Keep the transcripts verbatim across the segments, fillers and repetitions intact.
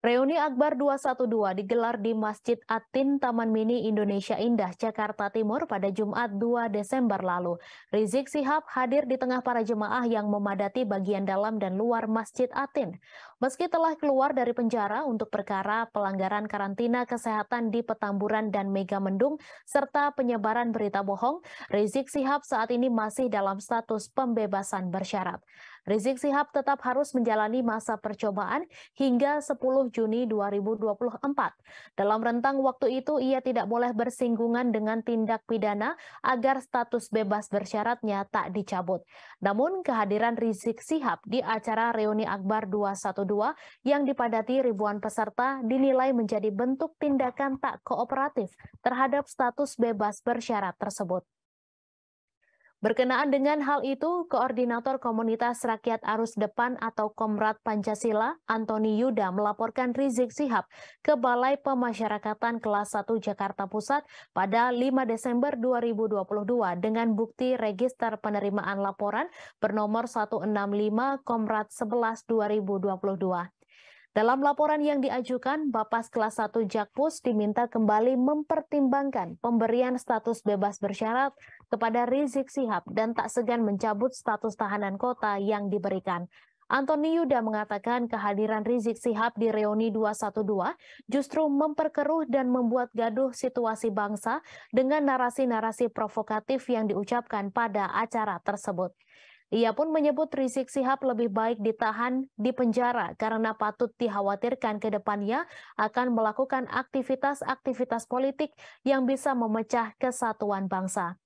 Reuni Akbar dua satu dua digelar di Masjid At-Tin, Taman Mini Indonesia Indah, Jakarta Timur pada Jumat dua Desember lalu. Rizieq Shihab hadir di tengah para jemaah yang memadati bagian dalam dan luar Masjid At-Tin. Meski telah keluar dari penjara untuk perkara pelanggaran karantina kesehatan di Petamburan dan Megamendung, serta penyebaran berita bohong, Rizieq Shihab saat ini masih dalam status pembebasan bersyarat. Rizieq Shihab tetap harus menjalani masa percobaan hingga sepuluh Juni dua ribu dua puluh empat. Dalam rentang waktu itu, ia tidak boleh bersinggungan dengan tindak pidana agar status bebas bersyaratnya tak dicabut. Namun, kehadiran Rizieq Shihab di acara Reuni Akbar dua satu dua yang dipadati ribuan peserta dinilai menjadi bentuk tindakan tak kooperatif terhadap status bebas bersyarat tersebut. Berkenaan dengan hal itu, Koordinator Komunitas Rakyat Arus Depan atau KOMRAD Pancasila, Antony Yudha melaporkan Rizieq Shihab ke Balai Permasyarakatan Kelas satu Jakarta Pusat pada lima Desember dua ribu dua puluh dua dengan bukti Register Penerimaan Laporan bernomor seratus enam puluh lima KOMRAD sebelas dua ribu dua puluh dua. Dalam laporan yang diajukan, Bapas Kelas satu Jakpus diminta kembali mempertimbangkan pemberian status bebas bersyarat kepada Rizieq Shihab dan tak segan mencabut status tahanan kota yang diberikan. Antony Yudha mengatakan kehadiran Rizieq Shihab di Reuni dua satu dua justru memperkeruh dan membuat gaduh situasi bangsa dengan narasi-narasi provokatif yang diucapkan pada acara tersebut. Ia pun menyebut Rizieq Shihab lebih baik ditahan di penjara karena patut dikhawatirkan ke depannya akan melakukan aktivitas-aktivitas politik yang bisa memecah kesatuan bangsa.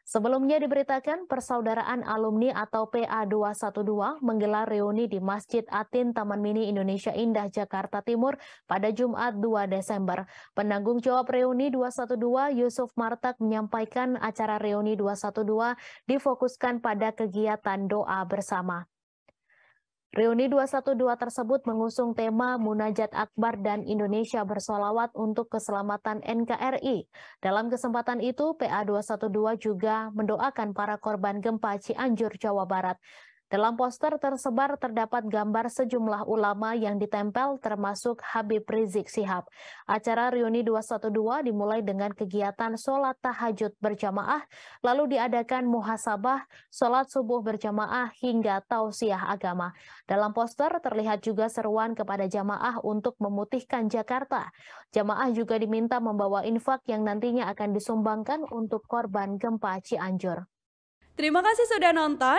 Sebelumnya diberitakan Persaudaraan Alumni atau P A dua satu dua menggelar reuni di Masjid At-Tin, Taman Mini Indonesia Indah, Jakarta Timur pada Jumat dua Desember. Penanggung jawab reuni dua satu dua Yusuf Martak menyampaikan acara reuni dua satu dua difokuskan pada kegiatan doa bersama. Reuni dua satu dua tersebut mengusung tema Munajat Akbar dan Indonesia Bersolawat untuk Keselamatan N K R I. Dalam kesempatan itu, P A dua satu dua juga mendoakan para korban gempa Cianjur, Jawa Barat. Dalam poster tersebar terdapat gambar sejumlah ulama yang ditempel termasuk Habib Rizieq Shihab. Acara Reuni dua satu dua dimulai dengan kegiatan sholat tahajud berjamaah, lalu diadakan muhasabah, sholat subuh berjamaah hingga tausiah agama. Dalam poster terlihat juga seruan kepada jamaah untuk memutihkan Jakarta. Jamaah juga diminta membawa infak yang nantinya akan disumbangkan untuk korban gempa Cianjur. Terima kasih sudah nonton.